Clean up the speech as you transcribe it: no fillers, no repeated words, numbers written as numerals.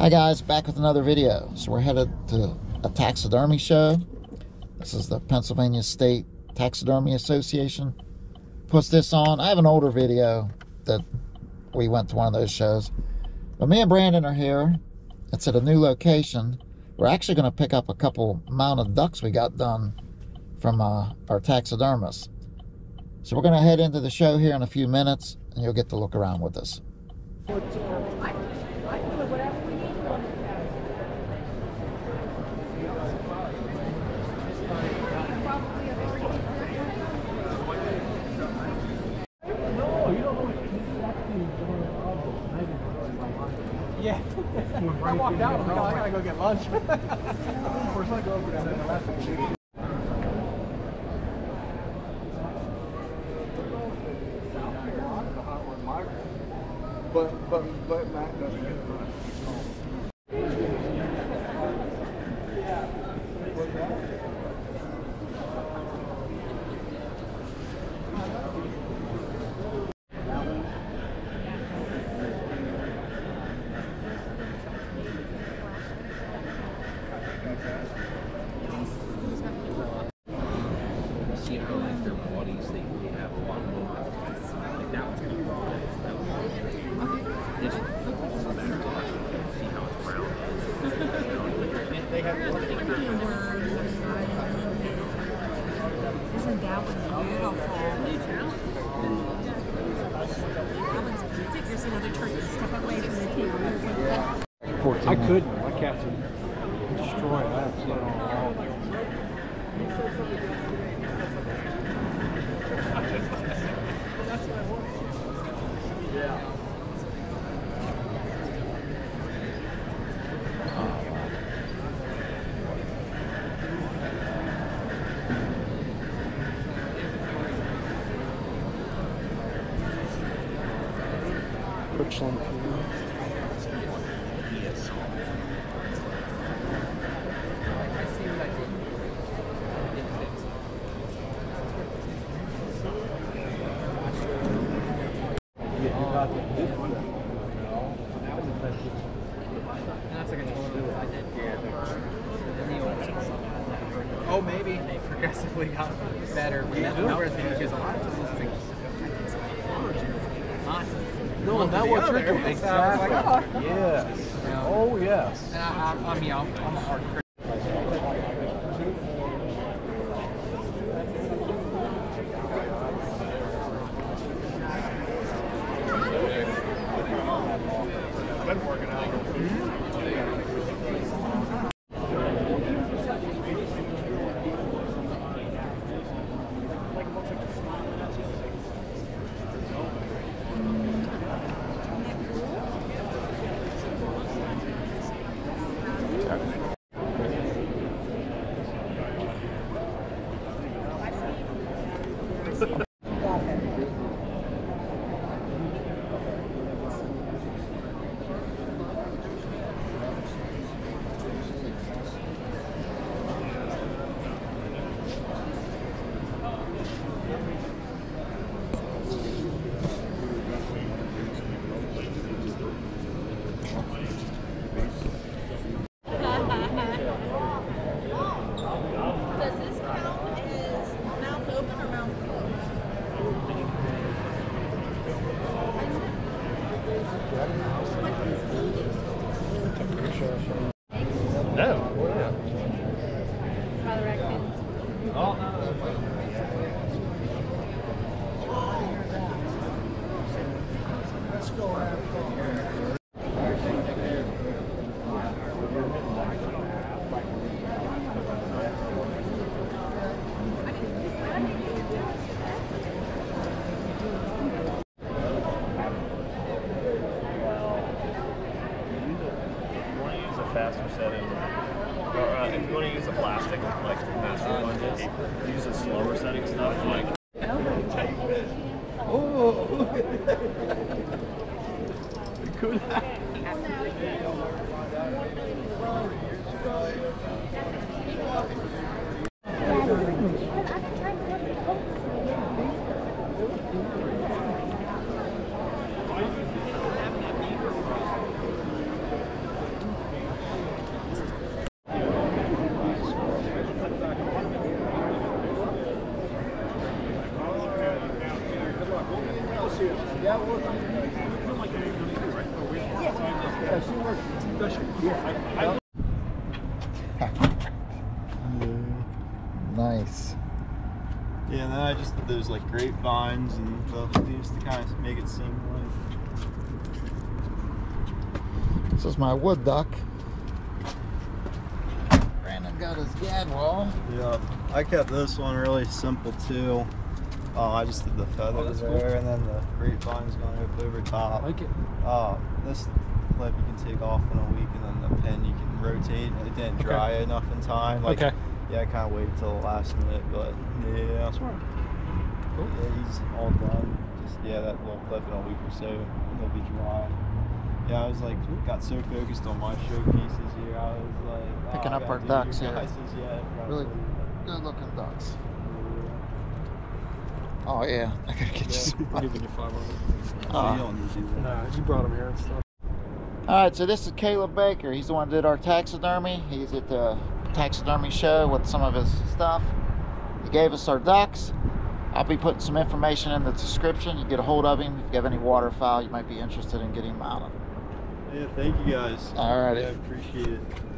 Hi guys, back with another video. So we're headed to a taxidermy show. This is the Pennsylvania State Taxidermy Association. Puts this on. I have an older video that we went to one of those shows. But me and Brandon are here. It's at a new location. We're actually going to pick up a couple mounted ducks we got done from our taxidermist. So we're going to head into the show here in a few minutes and you'll get to look around with us. Yeah. I walked out and I gotta go get lunch. Of course, I go over down there last week. But Matt doesn't get it right. I couldn't. My cats are destroyed. I have to put it all out. That's what I want. Yeah. Oh, maybe they progressively got better when that number thing because a lot of times things not. No, that was tricky. Exactly. Yes. Oh, yes. And I mean, I'm a hard critic. Yeah, she works. Yeah. Nice. Yeah, and then I just did those like grapevines and the leaves to kind of make it seem like. This is my wood duck. Brandon got his gadwall. Yeah, I kept this one really simple too. I just did the feathers there, and then the grapevine's gonna go over top. I like it. This clip you can take off in a week, and then the pin you can rotate. It didn't dry enough in time. Like, yeah, I kind of waited till the last minute, but yeah, that's right. Cool. Yeah, he's all done. Just yeah, that little clip in a week or so, it'll be dry. Yeah, I was like, got so focused on my showpieces here. I was like, picking up our ducks here. Yeah, really good looking ducks. Oh yeah, I gotta get you some. Nah, you brought him here and stuff. Alright, so this is Caleb Baker. He's the one that did our taxidermy. He's at the taxidermy show with some of his stuff. He gave us our ducks. I'll be putting some information in the description. You get a hold of him. If you have any waterfowl, you might be interested in getting him out of. Yeah, thank you guys. Alright. I appreciate it.